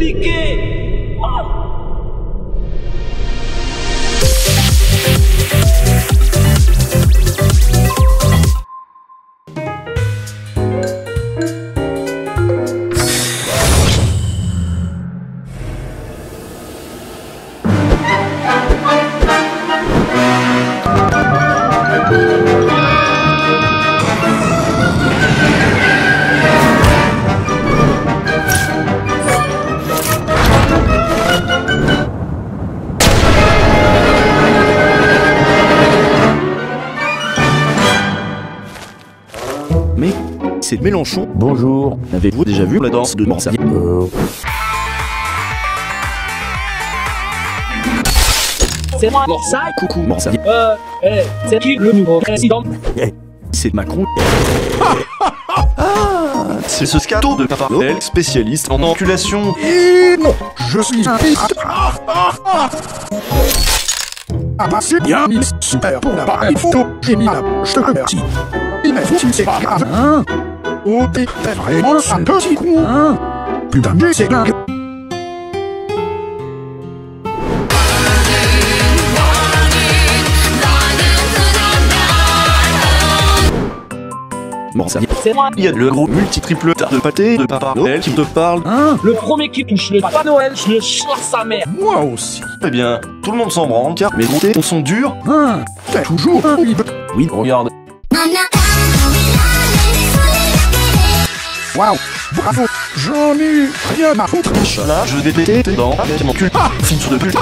expliquer. Mais c'est Mélenchon. Bonjour. Avez-vous déjà vu la danse de Morsagie? C'est moi Morsa. Coucou Morsa. C'est qui le nouveau président? C'est Macron. Ah, c'est ce scato de papa Noël, spécialiste en enculation. Et non, je suis un c'est bien, super pour l'appareil photo. J'ai mis la bouche, je te remercie. Mais vous, c'est pas grave, hein? Oh, t'es vraiment un petit con, hein? Putain, mais c'est dingue. Morsagie, c'est moi. Il y a le gros multi-triple tas de pâté de Papa Noël qui te parle, hein? Le premier qui touche le Papa Noël, je le choire sa mère. Moi aussi. Eh bien, tout le monde s'en branle, car mes comptes sont durs. Hein? T'as toujours un livre. Oui, regarde. Waouh, bravo, j'en ai rien à foutre. Chala, je déteste dans mon cul. Ah, fils de pute.